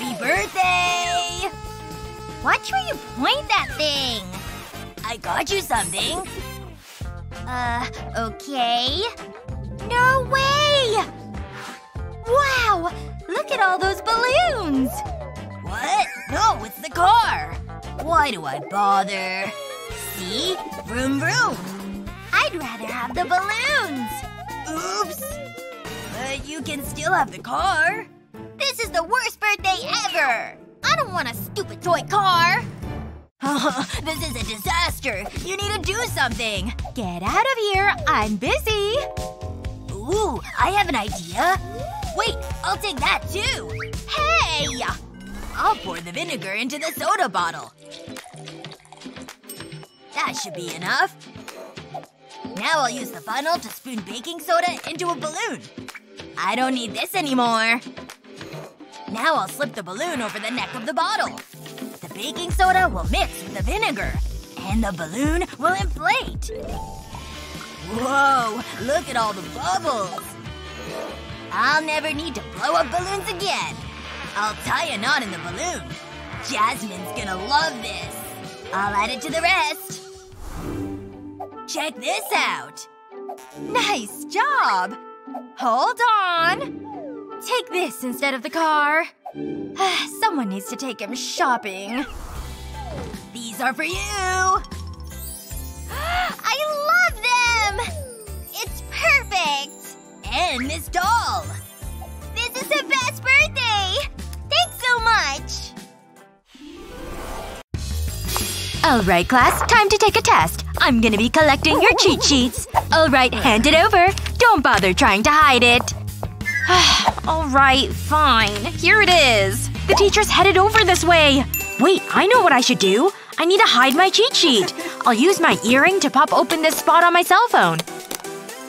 Happy birthday! Watch where you point that thing! I got you something. Okay. No way! Wow! Look at all those balloons! What? No, it's the car! Why do I bother? See? Vroom vroom! I'd rather have the balloons! Oops! But you can still have the car. This is the worst birthday ever! I don't want a stupid toy car! This is a disaster! You need to do something! Get out of here! I'm busy! Ooh, I have an idea! Wait, I'll take that too! Hey! I'll pour the vinegar into the soda bottle. That should be enough. Now I'll use the funnel to spoon baking soda into a balloon. I don't need this anymore. Now I'll slip the balloon over the neck of the bottle. The baking soda will mix with the vinegar. And the balloon will inflate. Whoa, look at all the bubbles. I'll never need to blow up balloons again. I'll tie a knot in the balloon. Jasmine's gonna love this. I'll add it to the rest. Check this out. Nice job. Hold on. Take this instead of the car. Someone needs to take him shopping. These are for you. I love them! It's perfect! And this doll. This is the best birthday! Thanks so much! Alright, class. Time to take a test. I'm gonna be collecting your cheat sheets. Alright, hand it over. Don't bother trying to hide it. Alright, fine. Here it is. The teacher's headed over this way. Wait, I know what I should do. I need to hide my cheat sheet. I'll use my earring to pop open this spot on my cell phone.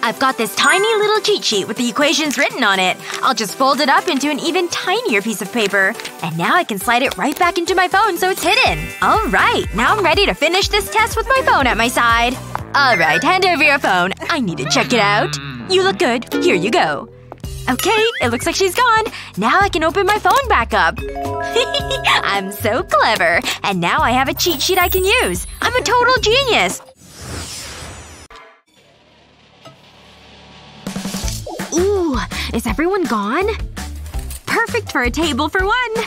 I've got this tiny little cheat sheet with the equations written on it. I'll just fold it up into an even tinier piece of paper. And now I can slide it right back into my phone so it's hidden. Alright, now I'm ready to finish this test with my phone at my side. Alright, hand over your phone. I need to check it out. You look good. Here you go. Okay, it looks like she's gone. Now I can open my phone back up. I'm so clever. And now I have a cheat sheet I can use. I'm a total genius. Ooh, is everyone gone? Perfect for a table for one!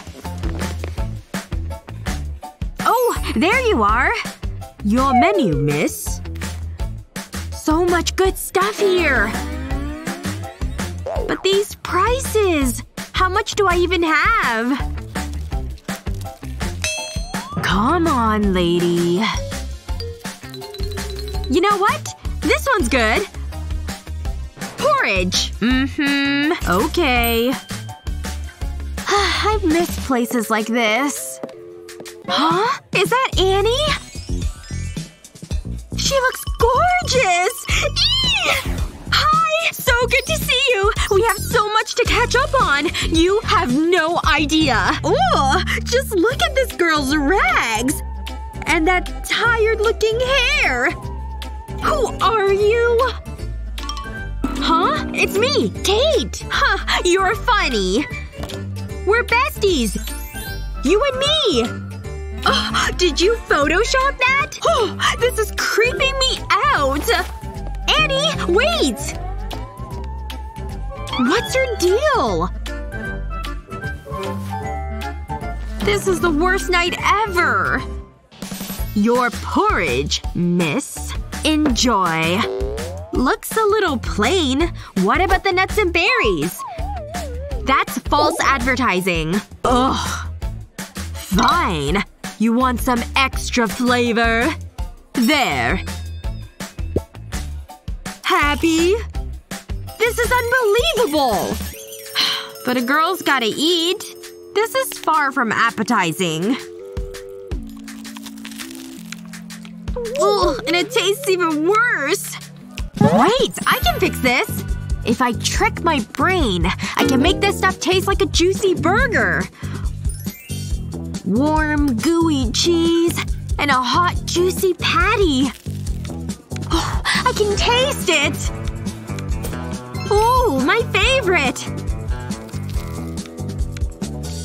Oh, there you are! Your menu, miss. So much good stuff here! But these prices! How much do I even have? Come on, lady. You know what? This one's good! Porridge! Mm-hmm. Okay. I miss places like this. Huh? Is that Annie? She looks gorgeous! Eee! Hi! So good to see you! We have so much to catch up on! You have no idea! Ooh! Just look at this girl's rags! And that tired-looking hair! Who are you? Huh? It's me, Kate! Huh, you're funny. We're besties! You and me! Oh, did you Photoshop that? Oh, this is creeping me out! Annie, wait! What's your deal? This is the worst night ever! Your porridge, miss. Enjoy. Looks a little plain. What about the nuts and berries? That's false advertising. Ugh. Fine. You want some extra flavor? There. Happy? This is unbelievable! But a girl's gotta eat. This is far from appetizing. Ugh, and it tastes even worse! Wait! I can fix this! If I trick my brain, I can make this stuff taste like a juicy burger. Warm, gooey cheese and a hot, juicy patty. Oh, I can taste it! Ooh, my favorite!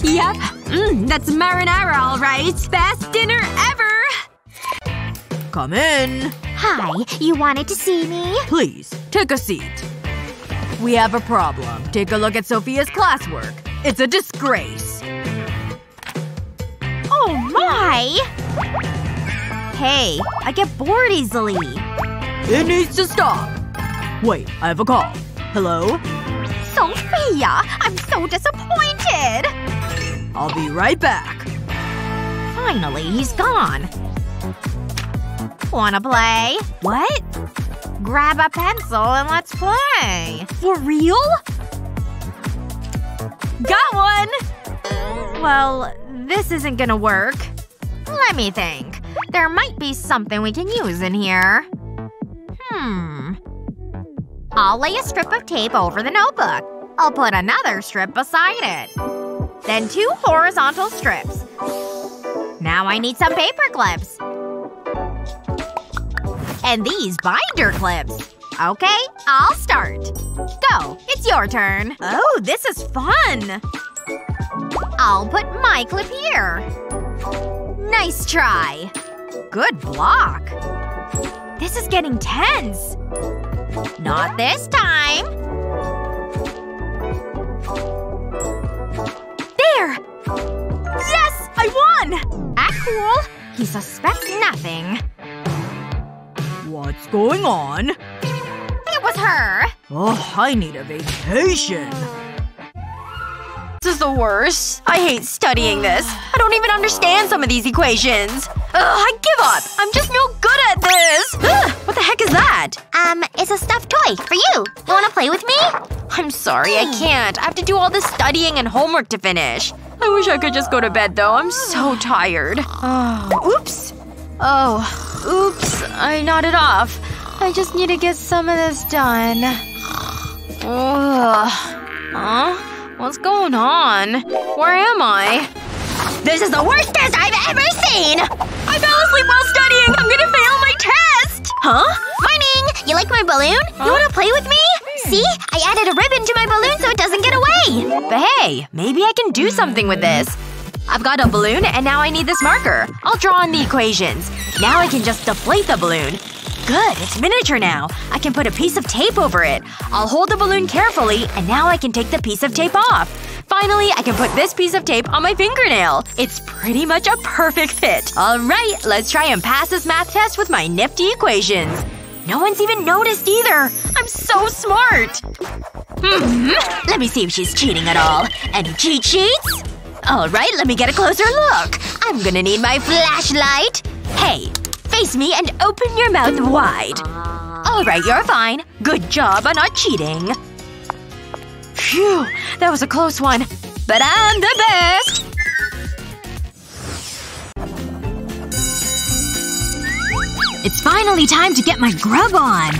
Yep, That's marinara, all right. Best dinner ever! Come in. Hi. You wanted to see me? Please. Take a seat. We have a problem. Take a look at Sophia's classwork. It's a disgrace. Oh my! Hey. I get bored easily. It needs to stop. Wait. I have a call. Hello? Sophia! I'm so disappointed! I'll be right back. Finally, he's gone. Wanna play? What? Grab a pencil and let's play. For real? Got one! Well, this isn't gonna work. Let me think. There might be something we can use in here. I'll lay a strip of tape over the notebook. I'll put another strip beside it. Then two horizontal strips. Now I need some paper clips. And these binder clips. Okay, I'll start. Go. It's your turn. Oh, this is fun. I'll put my clip here. Nice try. Good block. This is getting tense. Not this time! There! Yes! I won! Act cool. He suspects nothing. What's going on? It was her! Oh, I need a vacation. This is the worst. I hate studying this. I don't even understand some of these equations. Ugh, I give up! I'm just no good at this! Ugh, what the heck is that? It's a stuffed toy. For you. You wanna play with me? I'm sorry, I can't. I have to do all this studying and homework to finish. I wish I could just go to bed, though. I'm so tired. Oh. Oops. Oh. Oops. I nodded off. I just need to get some of this done. Ugh. Huh? What's going on? Where am I? This is the worst test I've ever seen! I fell asleep while studying! I'm gonna fail my test! Huh? Morning! You like my balloon? You wanna play with me? See? I added a ribbon to my balloon so it doesn't get away! But hey, maybe I can do something with this. I've got a balloon and now I need this marker. I'll draw on the equations. Now I can just deflate the balloon. Good. It's miniature now. I can put a piece of tape over it. I'll hold the balloon carefully, and now I can take the piece of tape off. Finally, I can put this piece of tape on my fingernail. It's pretty much a perfect fit. Alright, let's try and pass this math test with my nifty equations. No one's even noticed either. I'm so smart. Let me see if she's cheating at all. Any cheat sheets? Alright, let me get a closer look. I'm gonna need my flashlight. Hey. Face me and open your mouth wide. Alright, you're fine. Good job on not cheating. Phew. That was a close one. But I'm the best! It's finally time to get my grub on.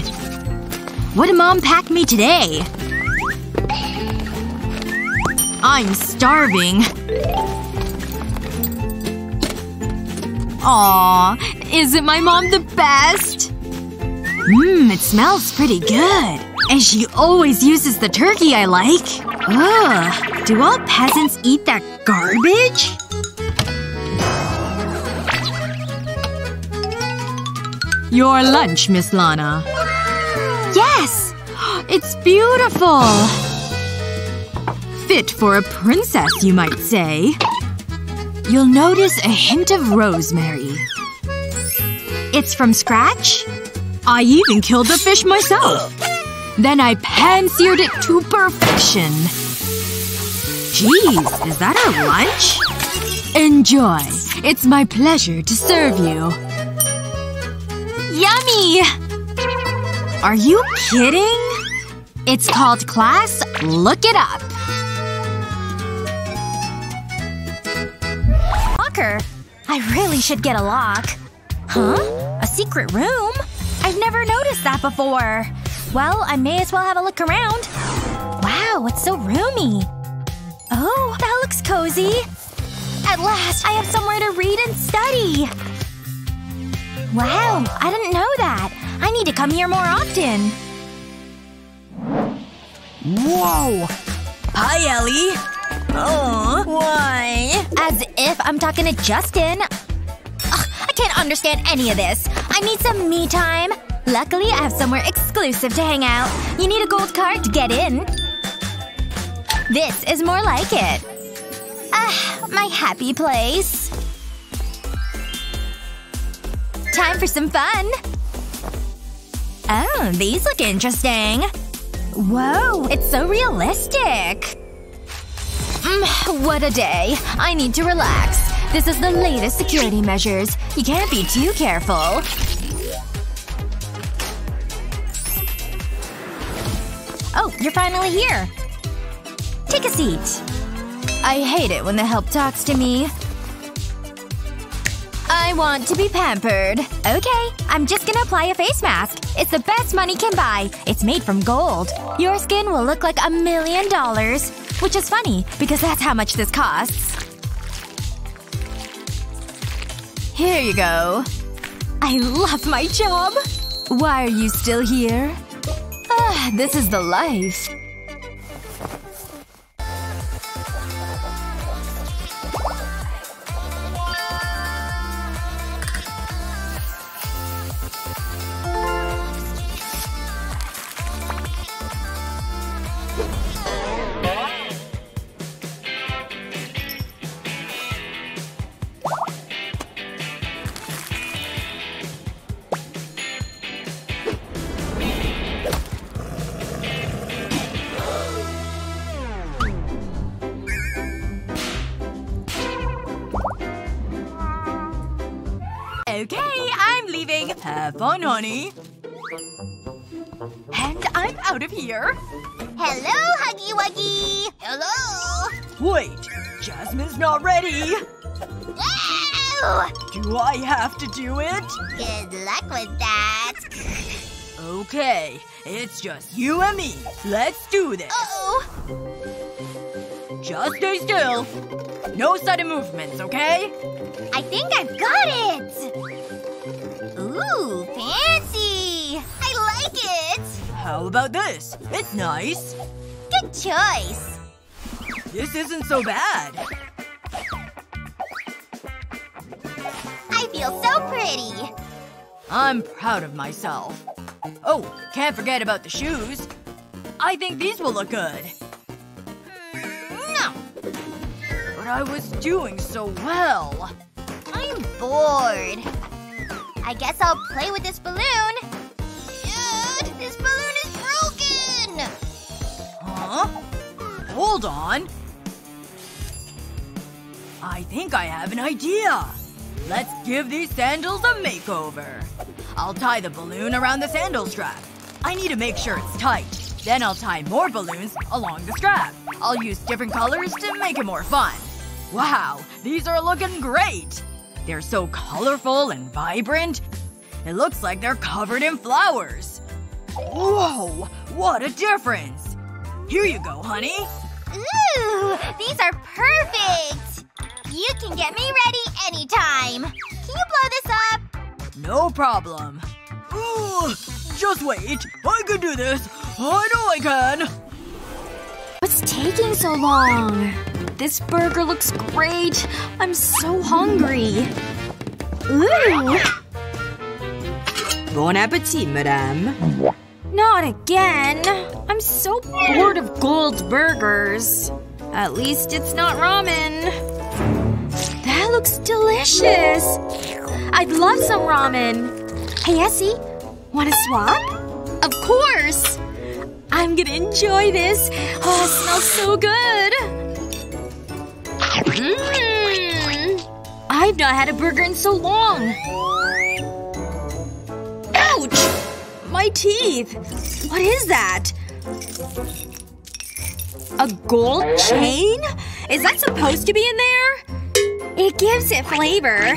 What did Mom pack me today? I'm starving. Aww. Isn't my mom the best? It smells pretty good. And she always uses the turkey I like. Ugh. Do all peasants eat that garbage? Your lunch, Miss Lana. Yes! It's beautiful! Fit for a princess, you might say. You'll notice a hint of rosemary. It's from scratch? I even killed the fish myself. Then I pan-seared it to perfection. Jeez, is that our lunch? Enjoy. It's my pleasure to serve you. Yummy! Are you kidding? It's called class. Look it up. I really should get a lock. Huh? A secret room? I've never noticed that before. Well, I may as well have a look around. Wow, it's so roomy. Oh, that looks cozy. At last, I have somewhere to read and study. Wow, I didn't know that. I need to come here more often. Whoa! Hi, Ellie. Oh, why? As if I'm talking to Justin. Ugh, I can't understand any of this. I need some me time. Luckily, I have somewhere exclusive to hang out. You need a gold card to get in. This is more like it. Ah, my happy place. Time for some fun! Oh, these look interesting. Whoa, it's so realistic. What a day. I need to relax. This is the latest security measures. You can't be too careful. Oh, you're finally here. Take a seat. I hate it when the help talks to me. I want to be pampered. Okay, I'm just gonna apply a face mask. It's the best money can buy. It's made from gold. Your skin will look like $1,000,000. Which is funny, because that's how much this costs. Here you go. I love my job! Why are you still here? Ah, this is the life. Fun, honey. And I'm out of here. Hello, Huggy Wuggy. Hello. Wait. Jasmine's not ready. Wow! Do I have to do it? Good luck with that. Okay. It's just you and me. Let's do this. Uh-oh. Just stay still. No sudden movements, okay? I think I've got it. Ooh, fancy! I like it! How about this? It's nice. Good choice. This isn't so bad. I feel so pretty. I'm proud of myself. Oh, can't forget about the shoes. I think these will look good. No. But I was doing so well. I'm bored. I guess I'll play with this balloon. Dude, this balloon is broken! Huh? Hold on. I think I have an idea. Let's give these sandals a makeover. I'll tie the balloon around the sandal strap. I need to make sure it's tight. Then I'll tie more balloons along the strap. I'll use different colors to make it more fun. Wow, these are looking great! They're so colorful and vibrant. It looks like they're covered in flowers. Whoa! What a difference! Here you go, honey. Ooh! These are perfect! You can get me ready anytime. Can you blow this up? No problem. Ooh! Just wait. I can do this. I know I can. What's taking so long? This burger looks great. I'm so hungry. Ooh. Bon appétit, madame. Not again. I'm so bored of gold burgers. At least it's not ramen. That looks delicious. I'd love some ramen. Hey, Essie. Wanna swap? Of course. I'm gonna enjoy this. Oh, it smells so good. I've not had a burger in so long. Ouch! My teeth. What is that? A gold chain? Is that supposed to be in there? It gives it flavor.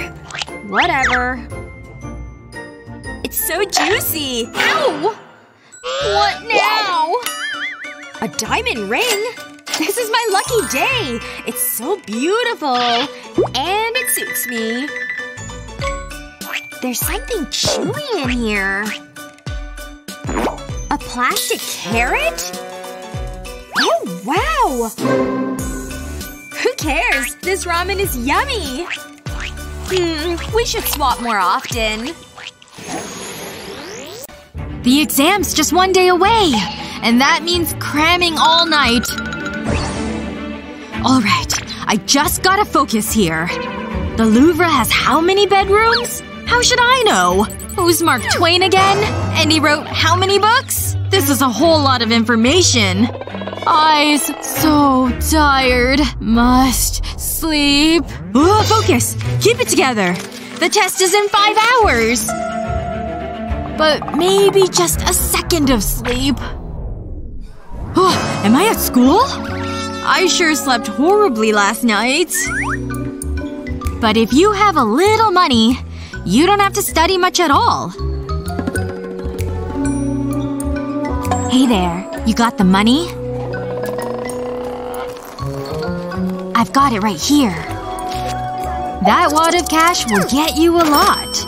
Whatever. It's so juicy. Ow! What now? A diamond ring? This is my lucky day! It's so beautiful! And it suits me. There's something chewy in here. A plastic carrot? Oh, wow! Who cares? This ramen is yummy! We should swap more often. The exam's just one day away! And that means cramming all night. Alright. I just gotta focus here. The Louvre has how many bedrooms? How should I know? Who's Mark Twain again? And he wrote how many books? This is a whole lot of information. Eyes so tired. Must sleep. Ugh, focus! Keep it together! The test is in 5 hours! But maybe just a second of sleep. Am I at school? I sure slept horribly last night. But if you have a little money, you don't have to study much at all. Hey there. You got the money? I've got it right here. That wad of cash will get you a lot.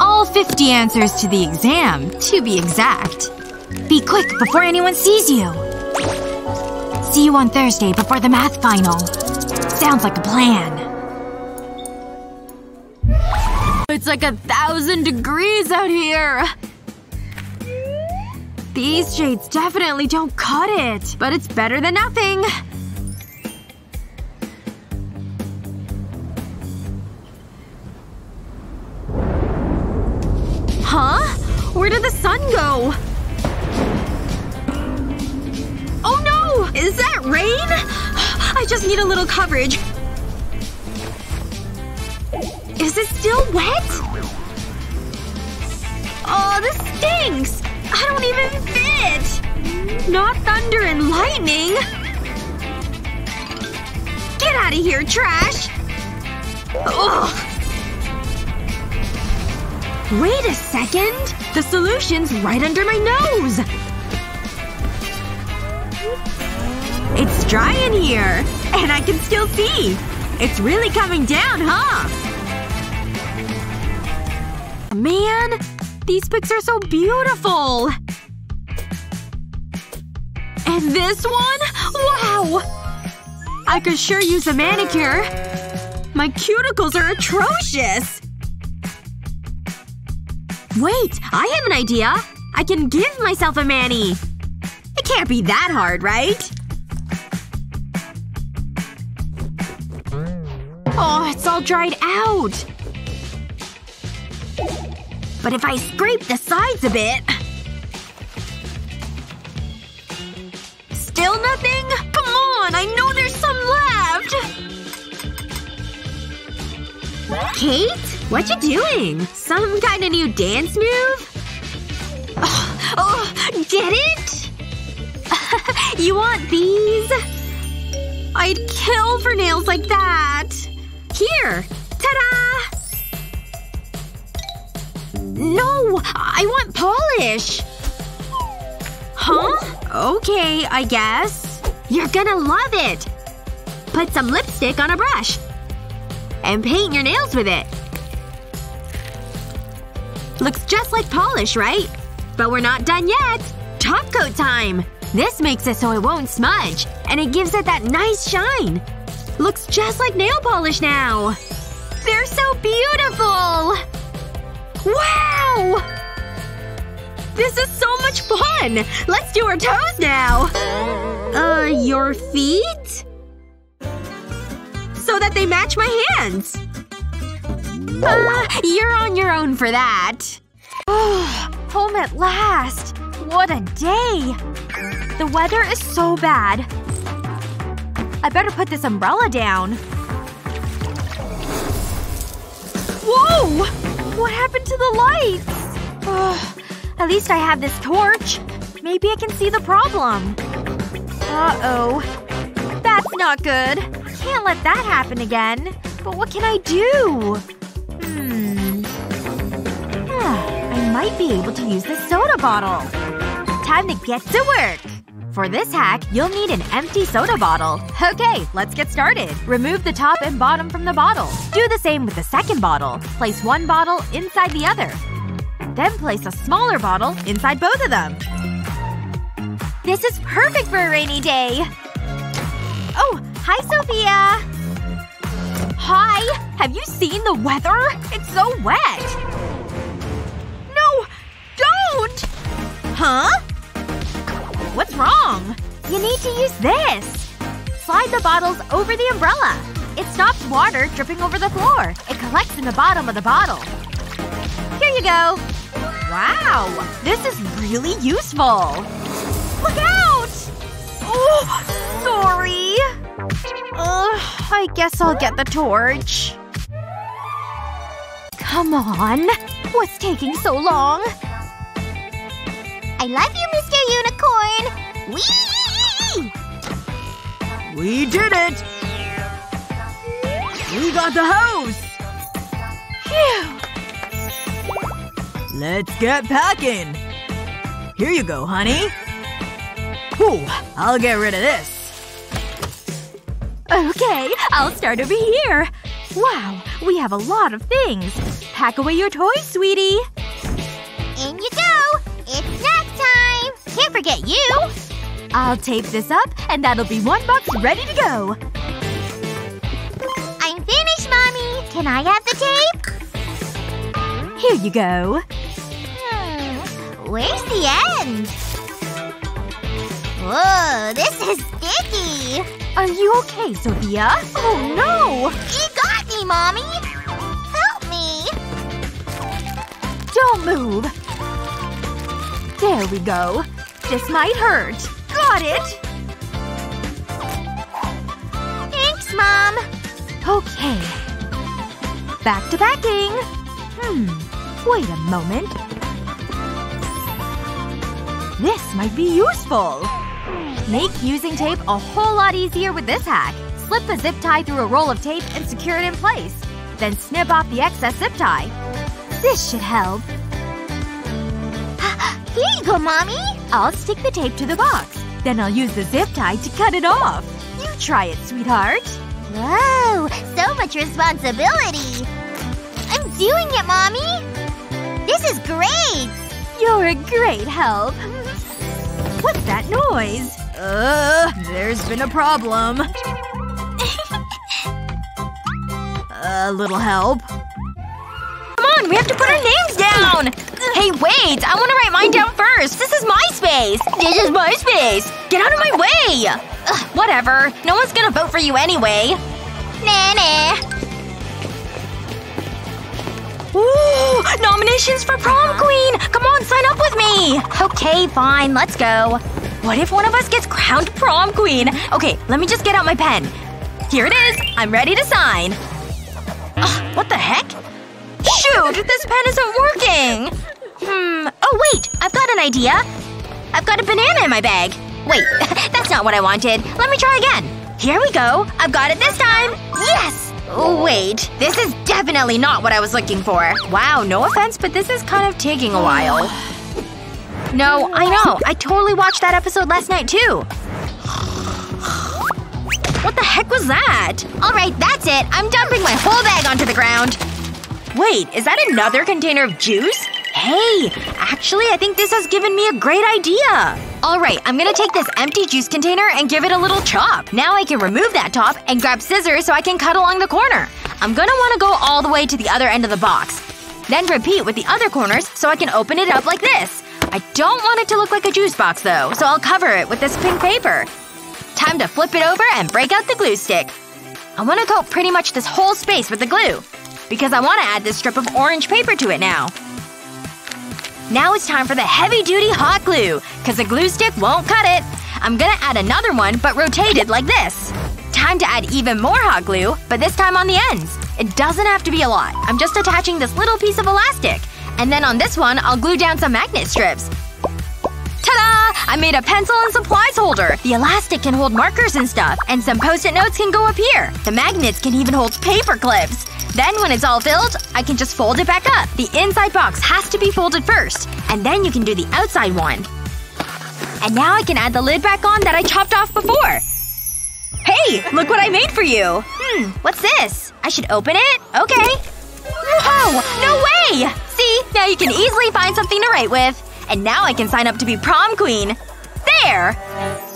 All 50 answers to the exam, to be exact. Be quick before anyone sees you. See you on Thursday before the math final. Sounds like a plan. It's like 1,000 degrees out here! These shades definitely don't cut it. But it's better than nothing. Huh? Where did the sun go? Oh no! Is that rain? I just need a little coverage. Is it still wet? Oh, this stinks! I don't even fit! Not thunder and lightning! Get out of here, trash! Ugh. Wait a second! The solution's right under my nose! It's dry in here! And I can still see! It's really coming down, huh? Man! These pics are so beautiful! And this one? Wow! I could sure use a manicure. My cuticles are atrocious! Wait! I have an idea! I can give myself a mani! It can't be that hard, right? Oh, it's all dried out! But if I scrape the sides a bit… Still nothing? Come on! I know there's some left! Kate? What you doing? Some kind of new dance move? Oh, get it? You want these? I'd kill for nails like that! Here! Ta-da! No! I want polish! Huh? Okay, I guess. You're gonna love it! Put some lipstick on a brush. And paint your nails with it. Looks just like polish, right? But we're not done yet! Top coat time! This makes it so it won't smudge. And it gives it that nice shine. Looks just like nail polish now. They're so beautiful! Wow! This is so much fun! Let's do our toes now! Your feet? So that they match my hands! You're on your own for that. Home at last! What a day! The weather is so bad. I better put this umbrella down. Whoa! What happened to the lights? Ugh. At least I have this torch. Maybe I can see the problem. Uh-oh. That's not good. Can't let that happen again. But what can I do? I might be able to use this soda bottle. Time to get to work! For this hack, you'll need an empty soda bottle. Okay, let's get started. Remove the top and bottom from the bottle. Do the same with the second bottle. Place one bottle inside the other. Then place a smaller bottle inside both of them. This is perfect for a rainy day! Oh! Hi, Sophia! Hi! Have you seen the weather? It's so wet! No! Don't! Huh? What's wrong? You need to use this! Slide the bottles over the umbrella. It stops water dripping over the floor. It collects in the bottom of the bottle. Here you go! Wow! This is really useful! Look out! Oh, sorry. I guess I'll get the torch. Come on. What's taking so long? I love you, Mr. Unicorn! Whee! We did it! We got the hose! Phew! Let's get packing! Here you go, honey. Ooh, I'll get rid of this. Okay, I'll start over here. Wow, we have a lot of things. Pack away your toys, sweetie. In you go! It's snack time! Can't forget you! I'll tape this up, and that'll be $1 ready to go. I'm finished, Mommy! Can I have the tape? Here you go. Where's the end? Whoa, this is sticky! Are you okay, Sophia? Oh no! You got me, Mommy! Help me! Don't move! There we go. This might hurt. Got it! Thanks, Mom! Okay. Back to packing. Wait a moment. This might be useful. Make using tape a whole lot easier with this hack. Slip a zip tie through a roll of tape and secure it in place. Then snip off the excess zip tie. This should help. Here you go, Mommy! I'll stick the tape to the box. Then I'll use the zip tie to cut it off. You try it, sweetheart. Whoa! So much responsibility! I'm doing it, Mommy! This is great! You're a great help. What's that noise? There's been a problem. A little help. Come on, we have to put our names down! Hey, wait! I want to write mine down first! This is my space! This is my space! Get out of my way! Ugh, whatever. No one's gonna vote for you anyway. Nah, nah. Ooh! Nominations for prom queen! Come on, sign up with me! Okay, fine. Let's go. What if one of us gets crowned prom queen? Okay, let me just get out my pen. Here it is! I'm ready to sign. Ugh, what the heck? Shoot! This pen isn't working! Oh wait! I've got an idea! I've got a banana in my bag. Wait. That's not what I wanted. Let me try again. Here we go. I've got it this time! Yes! Oh, wait. This is definitely not what I was looking for. Wow, no offense, but this is kind of taking a while. No, I know. I totally watched that episode last night, too. What the heck was that? Alright, that's it. I'm dumping my whole bag onto the ground. Wait, is that another container of juice? Hey! Actually, I think this has given me a great idea! Alright, I'm gonna take this empty juice container and give it a little chop. Now I can remove that top and grab scissors so I can cut along the corner. I'm gonna wanna go all the way to the other end of the box. Then repeat with the other corners so I can open it up like this. I don't want it to look like a juice box, though, so I'll cover it with this pink paper. Time to flip it over and break out the glue stick. I wanna coat pretty much this whole space with the glue. Because I wanna add this strip of orange paper to it now. Now it's time for the heavy-duty hot glue, cause the glue stick won't cut it. I'm gonna add another one, but rotated like this. Time to add even more hot glue, but this time on the ends. It doesn't have to be a lot. I'm just attaching this little piece of elastic. And then on this one, I'll glue down some magnet strips. Ta-da! I made a pencil and supplies holder! The elastic can hold markers and stuff, and some post-it notes can go up here. The magnets can even hold paper clips. Then when it's all filled, I can just fold it back up. The inside box has to be folded first. And then you can do the outside one. And now I can add the lid back on that I chopped off before. Hey! Look what I made for you! What's this? I should open it? Okay. Whoa! No way! See? Now you can easily find something to write with. And now I can sign up to be prom queen. there!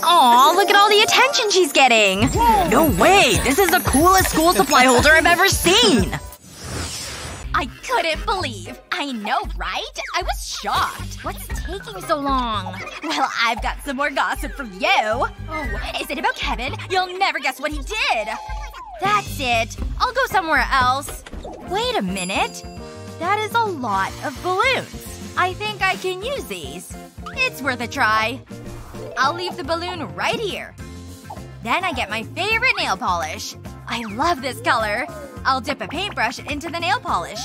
Aw, look at all the attention she's getting! No way! This is the coolest school supply holder I've ever seen! I couldn't believe. I know, right? I was shocked. What's taking so long? Well, I've got some more gossip from you. Oh, is it about Kevin? You'll never guess what he did! That's it. I'll go somewhere else. Wait a minute. That is a lot of balloons. I think I can use these. It's worth a try. I'll leave the balloon right here. Then I get my favorite nail polish. I love this color. I'll dip a paintbrush into the nail polish.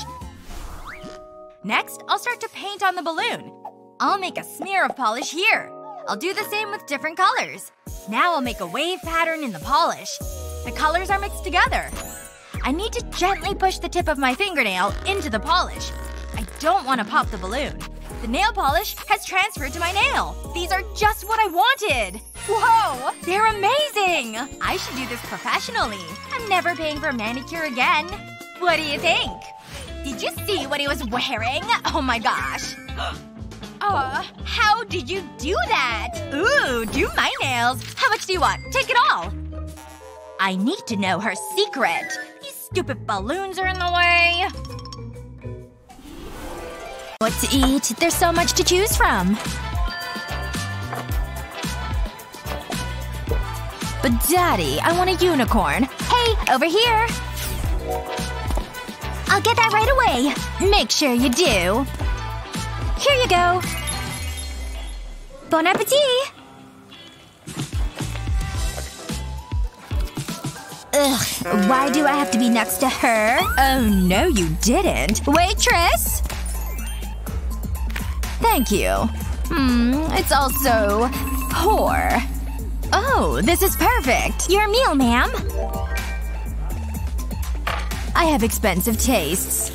Next, I'll start to paint on the balloon. I'll make a smear of polish here. I'll do the same with different colors. Now I'll make a wave pattern in the polish. The colors are mixed together. I need to gently push the tip of my fingernail into the polish. I don't want to pop the balloon. The nail polish has transferred to my nail. These are just what I wanted! Whoa! They're amazing! I should do this professionally. I'm never paying for a manicure again. What do you think? Did you see what he was wearing? Oh my gosh. How did you do that? Ooh, do my nails. How much do you want? Take it all! I need to know her secret. These stupid balloons are in the way. What to eat? There's so much to choose from. But Daddy, I want a unicorn. Hey, over here! I'll get that right away. Make sure you do. Here you go. Bon appétit! Ugh, why do I have to be next to her? Oh no, you didn't. Waitress! Thank you. It's all so… poor. Oh, this is perfect. Your meal, ma'am. I have expensive tastes.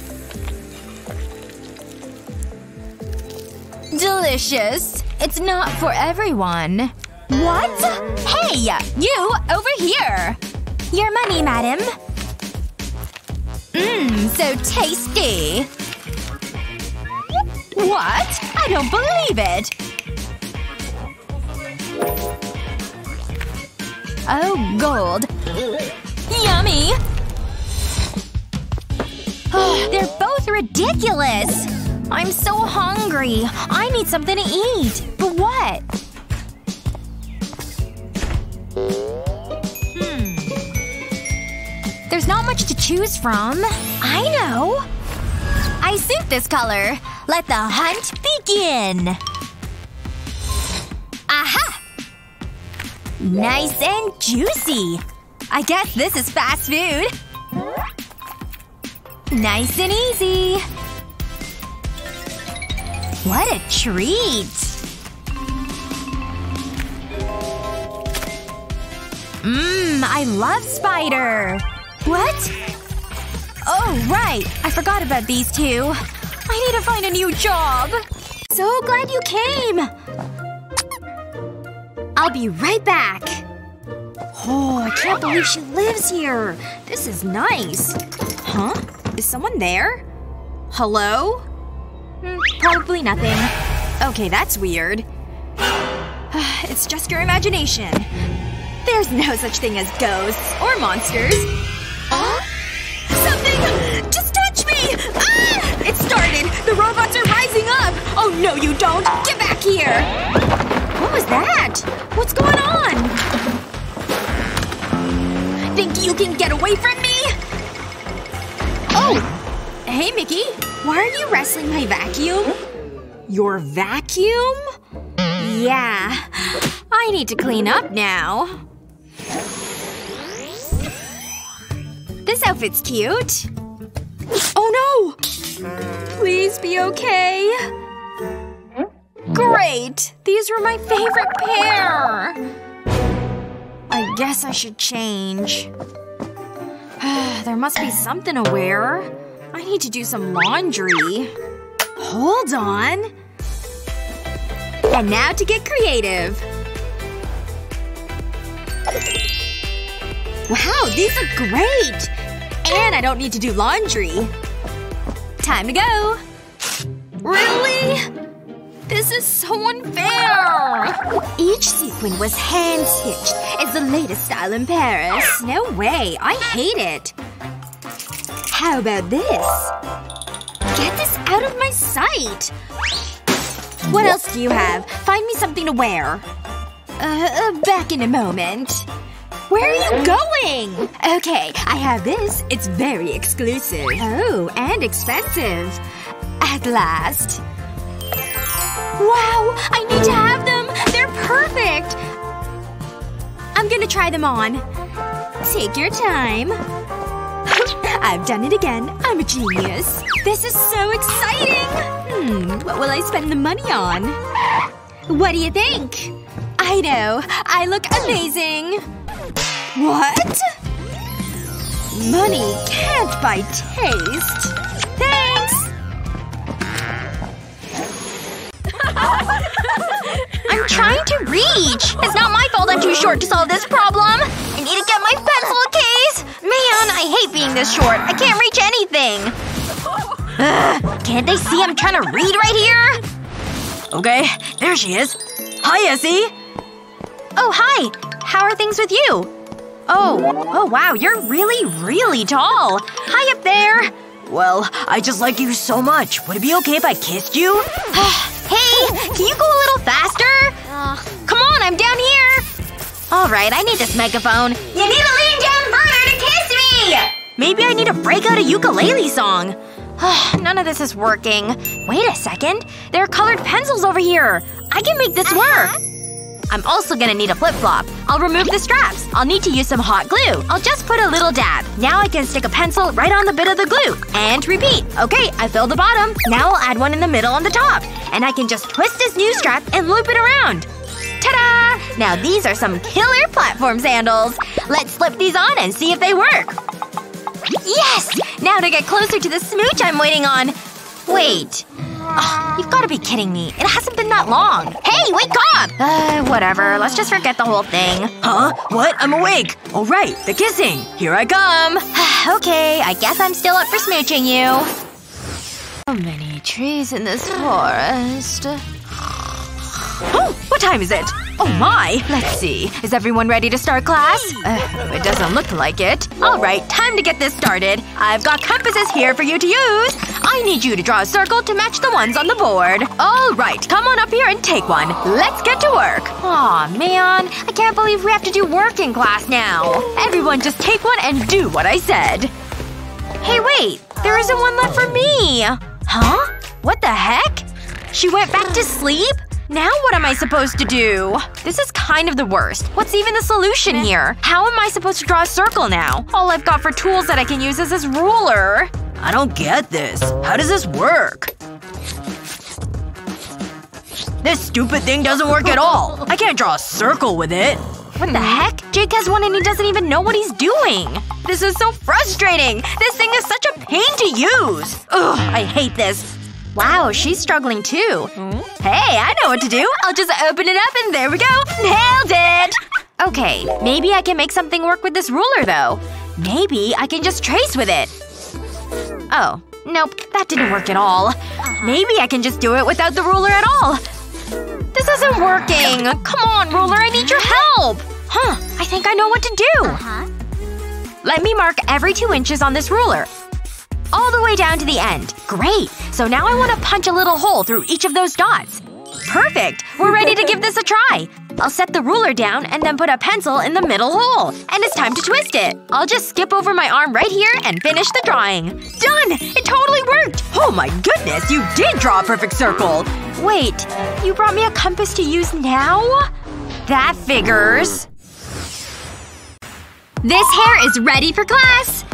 Delicious. It's not for everyone. What? Hey! You! Over here! Your money, madam. Mmm, so tasty. What? I don't believe it. Oh, gold. Yummy! Oh, they're both ridiculous! I'm so hungry. I need something to eat. But what? There's not much to choose from. I know! I suit this color. Let the hunt begin! Aha! Nice and juicy! I guess this is fast food. Nice and easy. What a treat! Mmm, I love spider! What? Oh, right. I forgot about these two. I need to find a new job. So glad you came! I'll be right back. Oh, I can't believe she lives here. This is nice. Huh? Is someone there? Hello? Probably nothing. Okay, that's weird. It's just your imagination. There's no such thing as ghosts. Or monsters. Something! Just touch me! Ah! It started! The robots are rising up! Oh no you don't! Get back here! What was that? What's going on? Think you can get away from me? Oh! Hey, Mickey. Why are you wrestling my vacuum? Your vacuum? Yeah. I need to clean up now. This outfit's cute. Oh no! Please be okay. Great! These were my favorite pair! I guess I should change. There must be something to wear. I need to do some laundry. Hold on. And now to get creative. Wow, these are great! And I don't need to do laundry. Time to go! Really? This is so unfair! Each sequin was hand-stitched. It's the latest style in Paris. No way. I hate it. How about this? Get this out of my sight! What else do you have? Find me something to wear. Back in a moment. Where are you going? Okay, I have this. It's very exclusive. Oh, and expensive. At last. Wow! I need to have them! They're perfect! I'm gonna try them on. Take your time. I've done it again. I'm a genius. This is so exciting! What will I spend the money on? What do you think? I know. I look amazing. What? Money can't buy taste. Thanks! I'm trying to reach! It's not my fault I'm too short to solve this problem! I need to get my pencil case! Man, I hate being this short. I can't reach anything. Ugh, can't they see I'm trying to read right here? Okay, there she is. Hi, Essie! Oh, hi! How are things with you? Oh wow, you're really tall! Hi up there! Well, I just like you so much. Would it be okay if I kissed you? Hey! Can you go a little faster? Come on, I'm down here! Alright, I need this megaphone. You need to lean down further to kiss me! Maybe I need to break out a ukulele song. None of this is working. Wait a second. There are colored pencils over here. I can make this work. I'm also gonna need a flip-flop. I'll remove the straps. I'll need to use some hot glue. I'll just put a little dab. Now I can stick a pencil right on the bit of the glue. And repeat. Okay, I filled the bottom. Now I'll add one in the middle on the top. And I can just twist this new strap and loop it around. Ta-da! Now these are some killer platform sandals. Let's slip these on and see if they work. Yes! Now to get closer to the smooch I'm waiting on. Wait. Oh, you've gotta be kidding me. It hasn't been that long. Hey, wake up! Whatever. Let's just forget the whole thing. Huh? What? I'm awake! Oh right, the kissing! Here I come! Okay, I guess I'm still up for smooching you. So many trees in this forest… Oh! What time is it? Oh my! Let's see. Is everyone ready to start class? It doesn't look like it. Alright, time to get this started. I've got compasses here for you to use. I need you to draw a circle to match the ones on the board. Alright, come on up here and take one. Let's get to work. Aw, man. I can't believe we have to do work in class now. Everyone just take one and do what I said. Hey, wait. There isn't one left for me. Huh? What the heck? She went back to sleep? Now what am I supposed to do? This is kind of the worst. What's even the solution here? How am I supposed to draw a circle now? All I've got for tools that I can use is this ruler. I don't get this. How does this work? This stupid thing doesn't work at all. I can't draw a circle with it. What the heck? Jake has one and he doesn't even know what he's doing. This is so frustrating! This thing is such a pain to use! Ugh, I hate this. Wow, she's struggling too. Hey, I know what to do! I'll just open it up and there we go! Nailed it! Okay, maybe I can make something work with this ruler though. Maybe I can just trace with it. Oh. Nope. That didn't work at all. Maybe I can just do it without the ruler at all. This isn't working! Come on, ruler, I need your help! Huh. I think I know what to do. Let me mark every 2 inches on this ruler. All the way down to the end. Great. So now I want to punch a little hole through each of those dots. Perfect! We're ready to give this a try. I'll set the ruler down and then put a pencil in the middle hole. And it's time to twist it. I'll just skip over my arm right here and finish the drawing. Done! It totally worked! Oh my goodness, you did draw a perfect circle! Wait. You brought me a compass to use now? That figures. This hair is ready for class!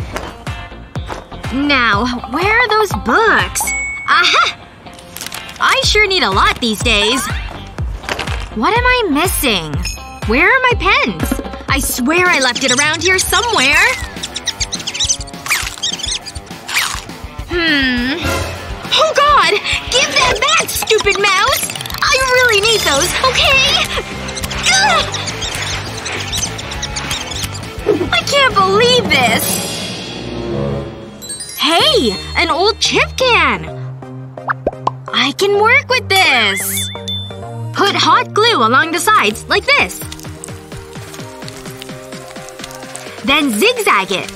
Now, where are those books? Aha! I sure need a lot these days. What am I missing? Where are my pens? I swear I left it around here somewhere! Oh god! Give that back, stupid mouse! I really need those, okay? Ugh! I can't believe this! Hey! An old chip can! I can work with this! Put hot glue along the sides, like this. Then zigzag it.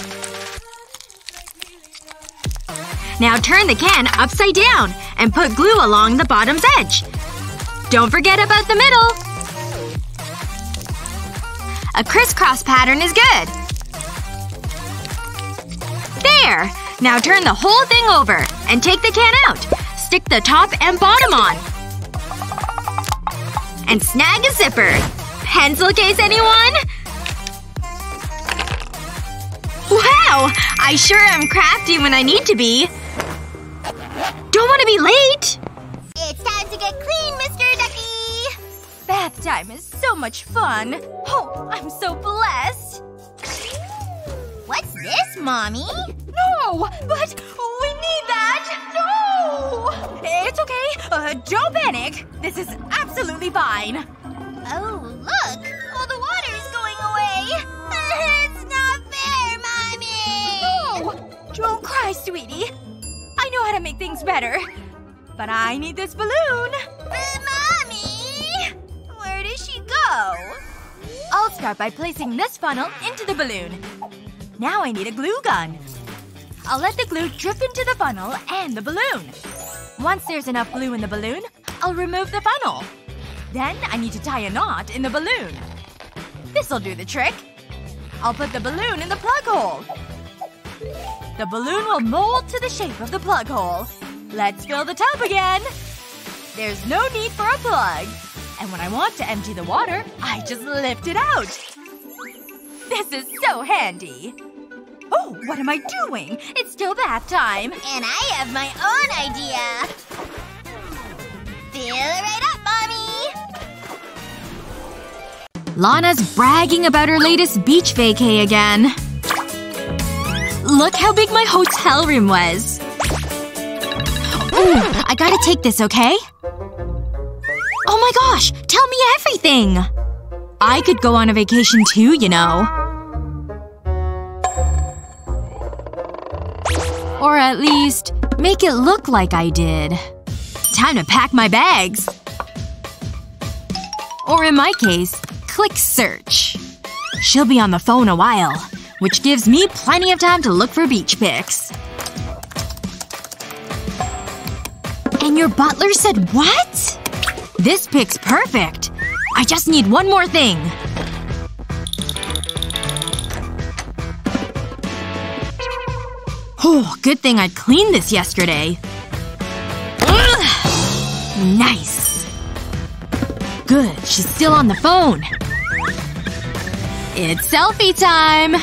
Now turn the can upside down and put glue along the bottom's edge. Don't forget about the middle! A crisscross pattern is good. There! Now turn the whole thing over and take the can out. Stick the top and bottom on. And snag a zipper. Pencil case, anyone? Wow! I sure am crafty when I need to be. Don't want to be late! It's time to get clean, Mr. Ducky! Bath time is so much fun. Oh, I'm so blessed. What's this, Mommy? No! But we need that! No! It's okay. Don't panic. This is absolutely fine. Oh, look. All the water's going away. It's not fair, Mommy! No! Don't cry, sweetie. I know how to make things better. But I need this balloon. But Mommy! Where does she go? I'll start by placing this funnel into the balloon. Now I need a glue gun. I'll let the glue drip into the funnel and the balloon. Once there's enough glue in the balloon, I'll remove the funnel. Then I need to tie a knot in the balloon. This'll do the trick. I'll put the balloon in the plug hole. The balloon will mold to the shape of the plug hole. Let's fill the tub again! There's no need for a plug. And when I want to empty the water, I just lift it out. This is so handy. Oh, what am I doing? It's still bath time. And I have my own idea. Fill it right up, Mommy! Lana's bragging about her latest beach vacay again. Look how big my hotel room was. Ooh, I gotta take this, okay? Oh my gosh! Tell me everything! I could go on a vacation too, you know. Or at least, make it look like I did. Time to pack my bags. Or in my case, click search. She'll be on the phone a while, which gives me plenty of time to look for beach pics. And your butler said what? This pic's perfect. I just need one more thing. Oh, good thing I cleaned this yesterday. Ugh. Nice. Good, she's still on the phone. It's selfie time!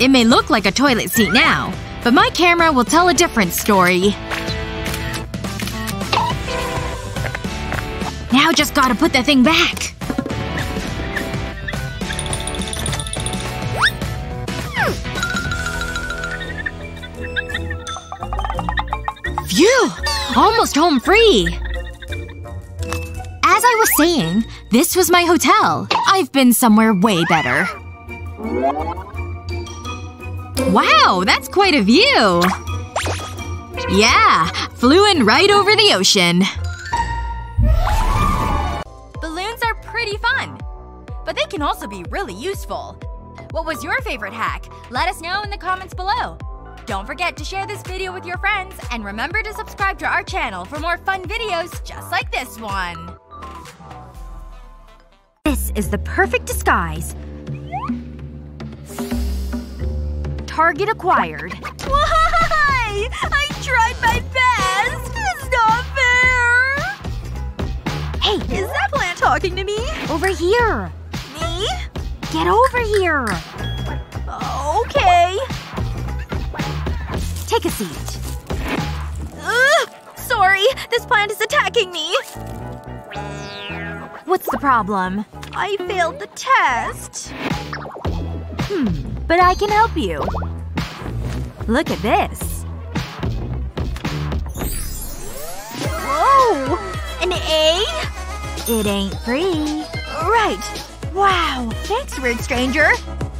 It may look like a toilet seat now, but my camera will tell a different story. Now just gotta put the thing back. Phew! Almost home free! As I was saying, this was my hotel. I've been somewhere way better. Wow, that's quite a view! Yeah, flew in right over the ocean. Balloons are pretty fun. But they can also be really useful. What was your favorite hack? Let us know in the comments below. Don't forget to share this video with your friends, and remember to subscribe to our channel for more fun videos just like this one! This is the perfect disguise. Target acquired. Why? I tried my best! It's not fair! Hey! Is that plant talking to me? Over here! Me? Get over here! Okay. Take a seat. Ugh! Sorry! This plant is attacking me! What's the problem? I failed the test. But I can help you. Look at this. Whoa! An A? It ain't free. Right. Wow. Thanks, weird stranger.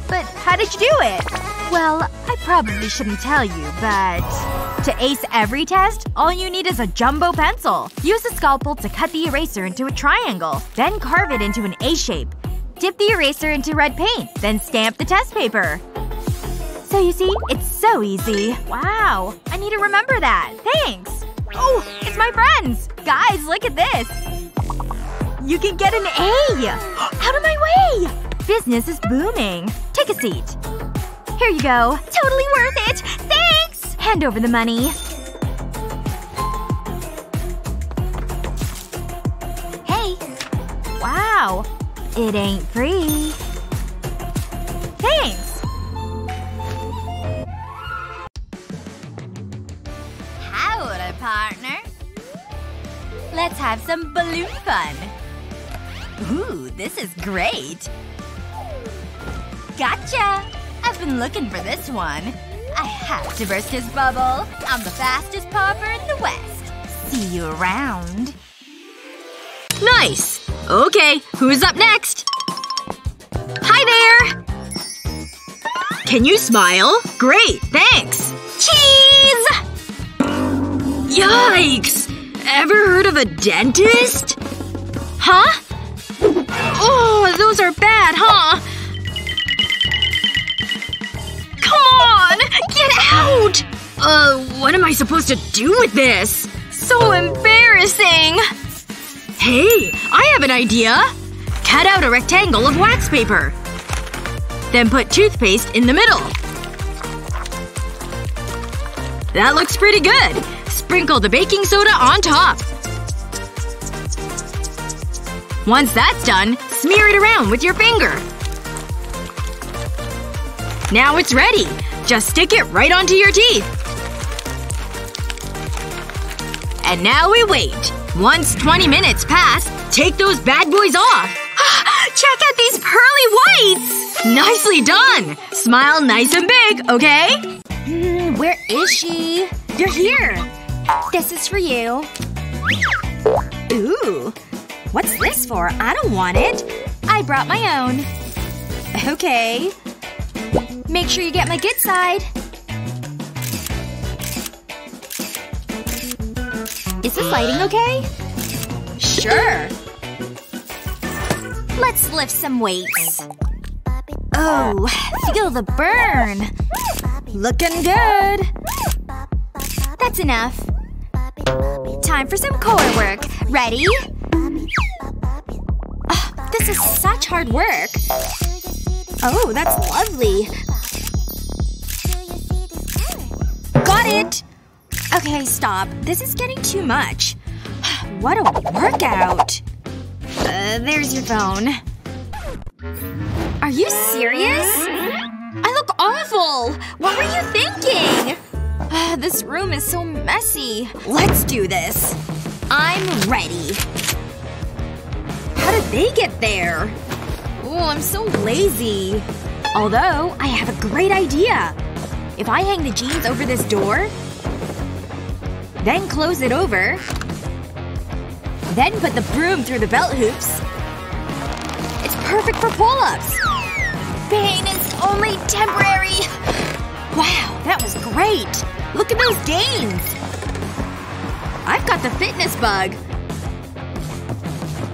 But how did you do it? Well, I probably shouldn't tell you, but… To ace every test, all you need is a jumbo pencil. Use a scalpel to cut the eraser into a triangle. Then carve it into an A shape. Dip the eraser into red paint, then stamp the test paper. So you see? It's so easy. Wow. I need to remember that. Thanks. Oh! It's my friends! Guys, look at this! You can get an A! Out of my way! Business is booming. Take a seat. Here you go. Totally worth it! Thanks! Hand over the money. Hey. Wow. It ain't free. Thanks! Partner. Let's have some balloon fun. Ooh, this is great. Gotcha! I've been looking for this one. I have to burst his bubble. I'm the fastest popper in the West. See you around. Nice! Okay, who's up next? Hi there! Can you smile? Great, thanks! Cheese! Yikes! Ever heard of a dentist? Huh? Oh, those are bad, huh? Come on! Get out! What am I supposed to do with this? So embarrassing! Hey, I have an idea! Cut out a rectangle of wax paper. Then put toothpaste in the middle. That looks pretty good. Sprinkle the baking soda on top. Once that's done, smear it around with your finger. Now it's ready. Just stick it right onto your teeth. And now we wait. Once 20 minutes pass, take those bad boys off. Check out these pearly whites! Nicely done! Smile nice and big, okay? Where is she? You're here! This is for you. Ooh. What's this for? I don't want it. I brought my own. Okay. Make sure you get my good side. Is this lighting okay? Sure. Let's lift some weights. Oh. Feel the burn. Looking good. That's enough. Time for some core work. Ready? Oh, this is such hard work. Oh, that's lovely. Got it! Okay, stop. This is getting too much. What a workout. There's your phone. Are you serious? I look awful! What were you thinking? This room is so messy. Let's do this. I'm ready. How did they get there? Oh, I'm so lazy. Although, I have a great idea. If I hang the jeans over this door, then close it over, then put the broom through the belt hoops, it's perfect for pull-ups. Pain is only temporary. Wow, that was great! Look at those gains! I've got the fitness bug.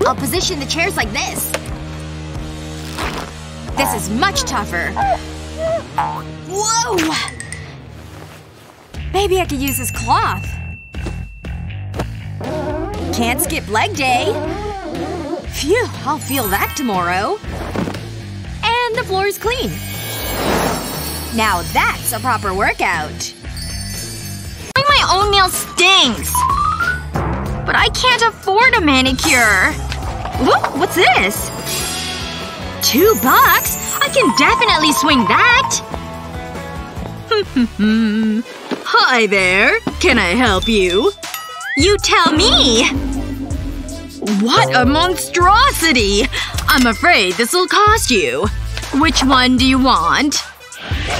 I'll position the chairs like this. This is much tougher. Whoa! Maybe I could use this cloth. Can't skip leg day. Phew, I'll feel that tomorrow. And the floor is clean. Now that's a proper workout. My own nail stinks. But I can't afford a manicure. Whoa, what's this? $2? I can definitely swing that. Hi there. Can I help you? You tell me. What a monstrosity. I'm afraid this'll cost you. Which one do you want?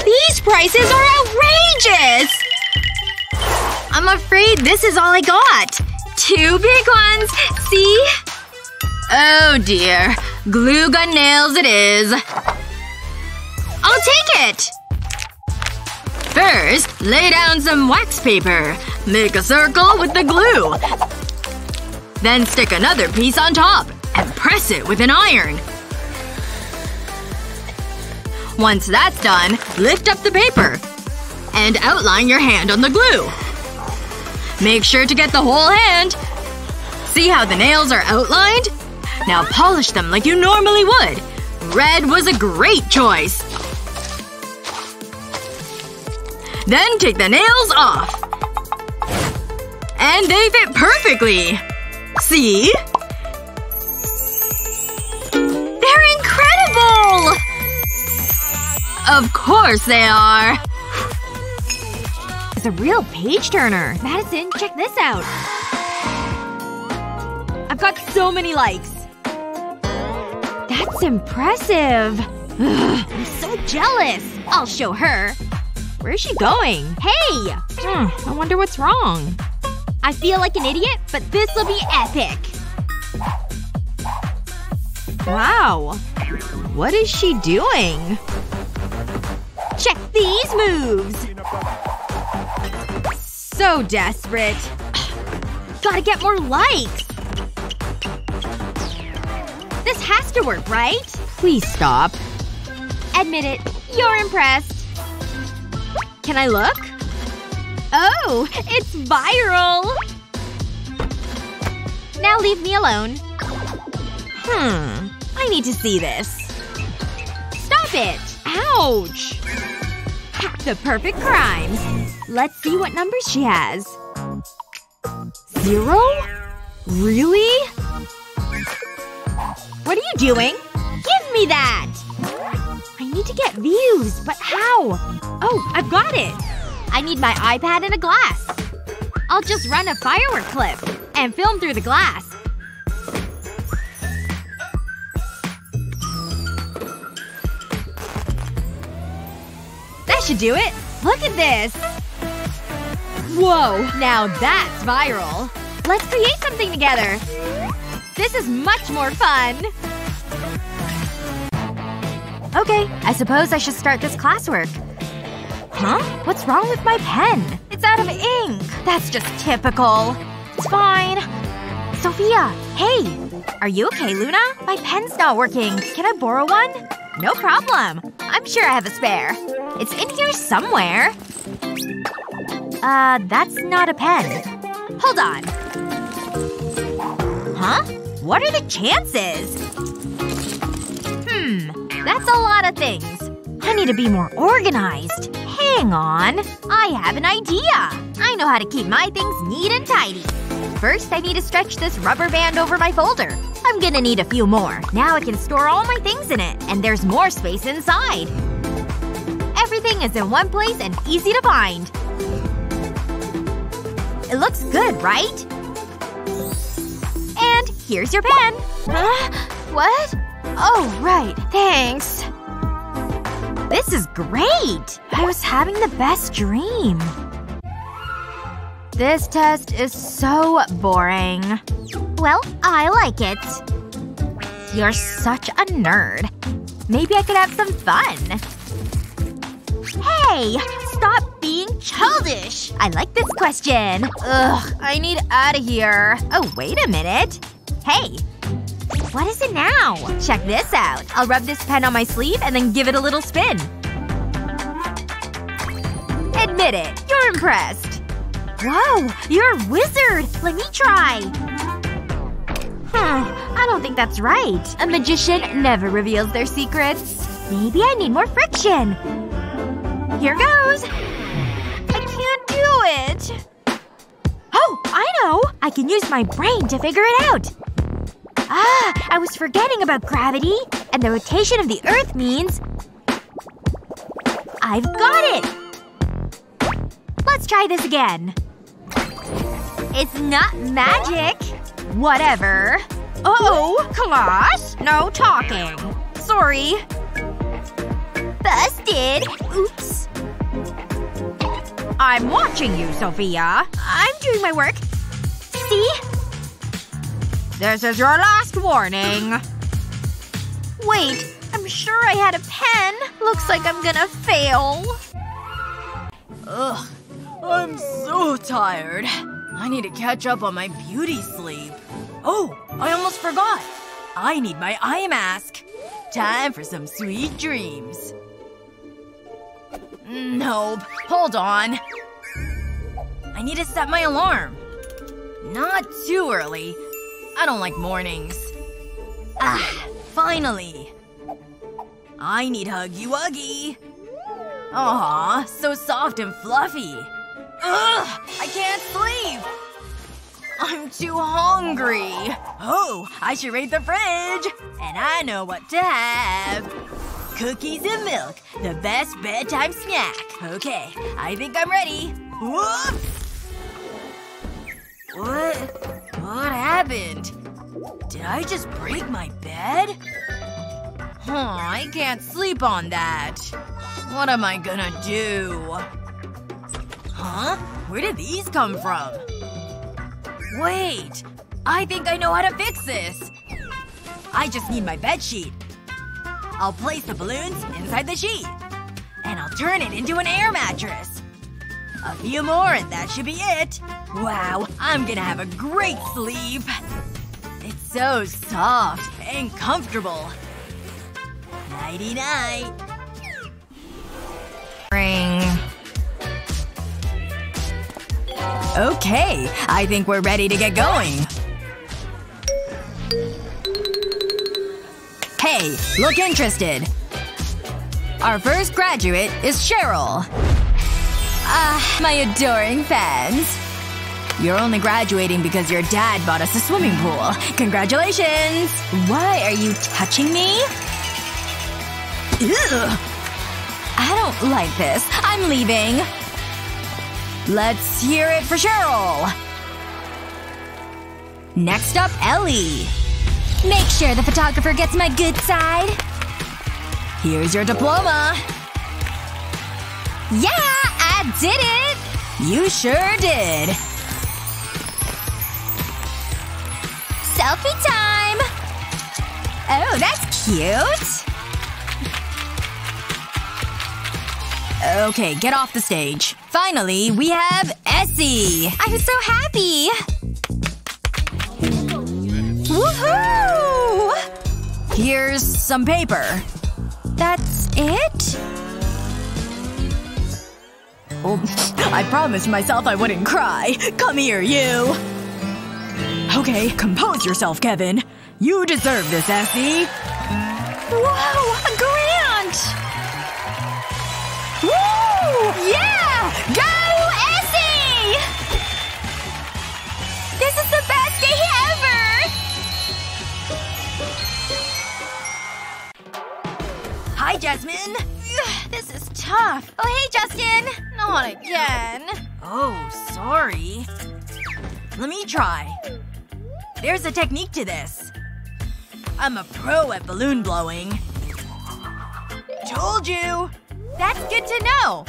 These prices are outrageous! I'm afraid this is all I got. 2 big ones. See? Oh dear. Glue gun nails it is. I'll take it! First, lay down some wax paper. Make a circle with the glue. Then stick another piece on top. And press it with an iron. Once that's done, lift up the paper. And outline your hand on the glue. Make sure to get the whole hand. See how the nails are outlined? Now polish them like you normally would. Red was a great choice. Then take the nails off. And they fit perfectly! See? They're incredible! Of course they are. It's a real page-turner. Madison, check this out. I've got so many likes. That's impressive. Ugh, I'm so jealous. I'll show her. Where's she going? Hey! I wonder what's wrong. I feel like an idiot, but this'll be epic. Wow. What is she doing? Check these moves! So desperate. Gotta get more likes! This has to work, right? Please stop. Admit it. You're impressed. Can I look? Oh! It's viral! Now leave me alone. I need to see this. Stop it! Ouch! The perfect crime. Let's see what numbers she has. 0? Really? What are you doing? Give me that! I need to get views, but how? Oh, I've got it! I need my iPad and a glass. I'll just run a firework clip. And film through the glass. That should do it! Look at this! Whoa! Now that's viral! Let's create something together! This is much more fun! Okay, I suppose I should start this classwork. Huh? What's wrong with my pen? It's out of ink! That's just typical. It's fine. Sophia! Hey! Are you okay, Luna? My pen's not working. Can I borrow one? No problem. I'm sure I have a spare. It's in here somewhere. That's not a pen. Hold on. Huh? What are the chances? That's a lot of things. I need to be more organized. Hang on. I have an idea. I know how to keep my things neat and tidy. First, I need to stretch this rubber band over my folder. I'm gonna need a few more. Now I can store all my things in it. And there's more space inside. Everything is in one place and easy to find. It looks good, right? And here's your pen. Huh? What? Oh, right. Thanks. This is great! I was having the best dream. This test is so boring. Well, I like it. You're such a nerd. Maybe I could have some fun. Hey! Stop being childish! I like this question. Ugh, I need out of here. Oh, wait a minute. Hey! What is it now? Check this out. I'll rub this pen on my sleeve and then give it a little spin. Admit it. You're impressed. Whoa! You're a wizard! Let me try! I don't think that's right. A magician never reveals their secrets. Maybe I need more friction. Here goes! I can't do it! Oh! I know! I can use my brain to figure it out! Ah! I was forgetting about gravity! And the rotation of the Earth means… I've got it! Let's try this again. It's not magic! Whatever. Oh! Class! No talking. Sorry. Busted! Oops. I'm watching you, Sophia. I'm doing my work. See? This is your last warning. Wait. I'm sure I had a pen. Looks like I'm gonna fail. Ugh, I'm so tired. I need to catch up on my beauty sleep. Oh, I almost forgot. I need my eye mask. Time for some sweet dreams. Nope. Hold on. I need to set my alarm. Not too early. I don't like mornings. Ah, finally. I need Huggy Wuggy. Aw, so soft and fluffy. Ugh! I can't sleep! I'm too hungry. Oh, I should raid the fridge! And I know what to have. Cookies and milk. The best bedtime snack. Okay, I think I'm ready. Whoops! What happened? Did I just break my bed? Huh, I can't sleep on that. What am I gonna do? Huh? Where did these come from? Wait! I think I know how to fix this! I just need my bedsheet. I'll place the balloons inside the sheet. And I'll turn it into an air mattress. A few more and that should be it. Wow, I'm gonna have a great sleep. It's so soft and comfortable. Nighty-night. Ring. Okay, I think we're ready to get going. Hey, look interested. Our first graduate is Cheryl. Ah, my adoring fans. You're only graduating because your dad bought us a swimming pool. Congratulations! Why are you touching me? Ugh. I don't like this. I'm leaving. Let's hear it for Cheryl! Next up, Ellie. Make sure the photographer gets my good side. Here's your diploma. Yeah! I did it! You sure did. Selfie time! Oh, that's cute. Okay, get off the stage. Finally, we have Essie! I'm so happy! Woohoo! Here's some paper. That's it? Oh, I promised myself I wouldn't cry. Come here, you! Okay, compose yourself, Kevin. You deserve this, Essie. Whoa! A grant! Woo! Yeah! Go, Essie! This is the best day ever! Hi, Jasmine. This is tough. Oh, hey, Justin. Not again. Oh, sorry. Let me try. There's a technique to this. I'm a pro at balloon blowing. Told you! That's good to know!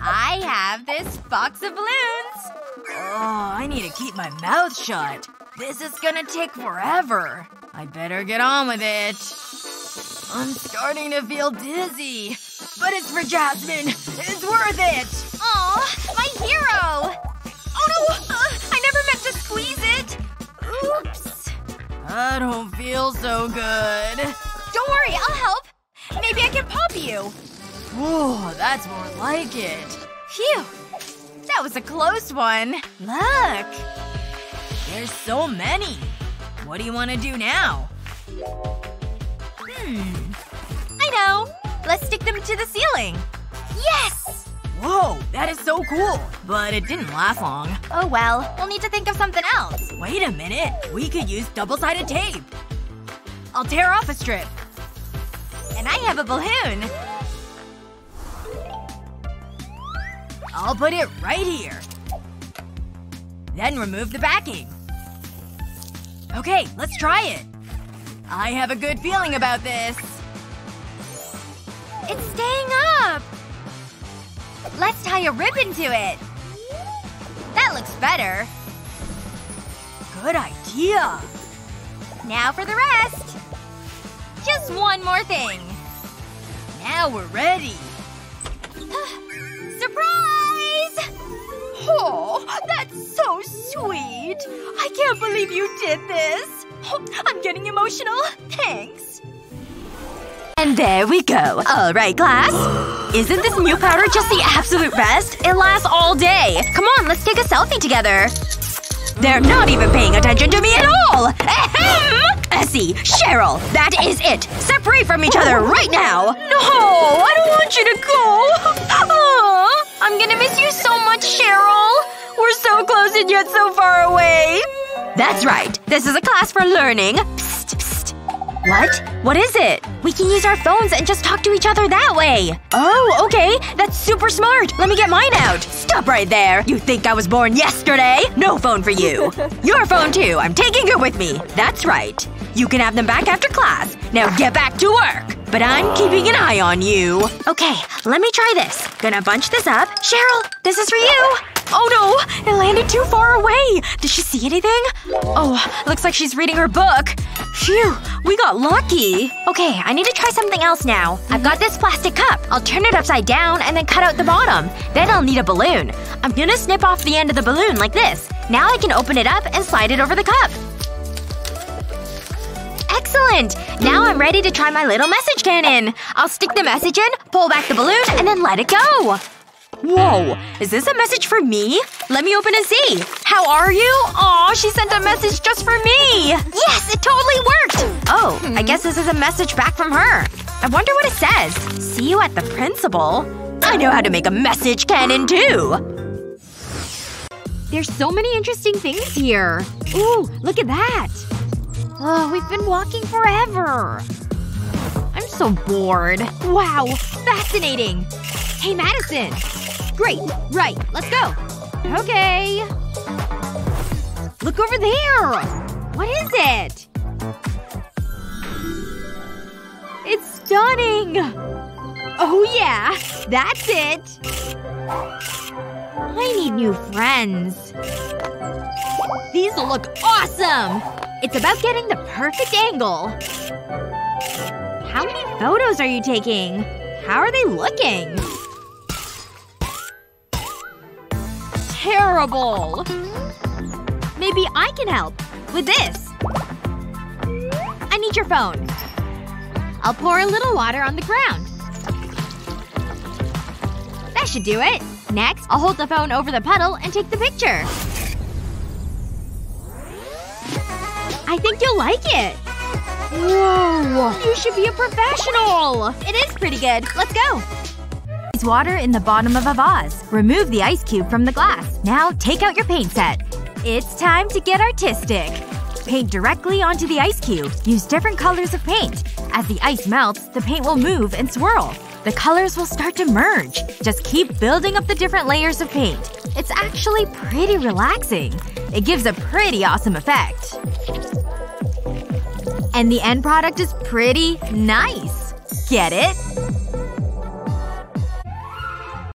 I have this box of balloons! Oh, I need to keep my mouth shut. This is gonna take forever. I better get on with it. I'm starting to feel dizzy. But it's for Jasmine! It's worth it! Aw, my hero! Oh no! I never meant to squeeze it! Oops. I don't feel so good. Don't worry, I'll help. Maybe I can pop you. Whoa, that's more like it. Phew. That was a close one. Look. There's so many. What do you want to do now? I know. Let's stick them to the ceiling. Yes! Whoa, that is so cool. But it didn't last long. Oh well. We'll need to think of something else. Wait a minute. We could use double-sided tape. I'll tear off a strip. And I have a balloon. I'll put it right here. Then remove the backing. Okay, let's try it. I have a good feeling about this. It's staying up! Let's tie a ribbon to it. That looks better. Good idea. Now for the rest. Just one more thing. Now we're ready. Surprise! Oh, that's so sweet. I can't believe you did this. Oh, I'm getting emotional. Thanks. And there we go. All right, class. Isn't this new powder just the absolute best? It lasts all day. Come on, let's take a selfie together. They're not even paying attention to me at all! Ahem! Essie, Cheryl, that is it! Separate from each other right now! No! I don't want you to go! Oh, I'm gonna miss you so much, Cheryl! We're so close and yet so far away! That's right. This is a class for learning. Psst, psst. What? What is it? We can use our phones and just talk to each other that way. Oh, okay. That's super smart. Let me get mine out. Stop right there. You think I was born yesterday? No phone for you. Your phone too. I'm taking it with me. That's right. You can have them back after class. Now get back to work. But I'm keeping an eye on you. Okay. Let me try this. Gonna bunch this up. Cheryl, this is for you. Oh no! It landed too far away! Did she see anything? Oh, looks like she's reading her book. Phew. We got lucky. Okay, I need to try something else now. I've got this plastic cup. I'll turn it upside down and then cut out the bottom. Then I'll need a balloon. I'm gonna snip off the end of the balloon like this. Now I can open it up and slide it over the cup. Excellent! Now I'm ready to try my little message cannon. I'll stick the message in, pull back the balloon, and then let it go. Whoa. Is this a message for me? Let me open and see. How are you? Aw, she sent a message just for me! Yes! It totally worked! Oh. I guess this is a message back from her. I wonder what it says. See you at the principal? I know how to make a message cannon too! There's so many interesting things here. Ooh. Look at that. Oh, we've been walking forever. I'm so bored. Wow. Fascinating. Hey, Madison! Great. Right. Let's go. Okay. Look over there! What is it? It's stunning! Oh yeah! That's it! I need new friends. These will look awesome! It's about getting the perfect angle. How many photos are you taking? How are they looking? Terrible! Maybe I can help. With this. I need your phone. I'll pour a little water on the ground. That should do it. Next, I'll hold the phone over the puddle and take the picture. I think you'll like it. Whoa. You should be a professional! It is pretty good. Let's go. Water in the bottom of a vase. Remove the ice cube from the glass. Now take out your paint set. It's time to get artistic. Paint directly onto the ice cube. Use different colors of paint. As the ice melts, the paint will move and swirl. The colors will start to merge. Just keep building up the different layers of paint. It's actually pretty relaxing. It gives a pretty awesome effect. And the end product is pretty nice. Get it?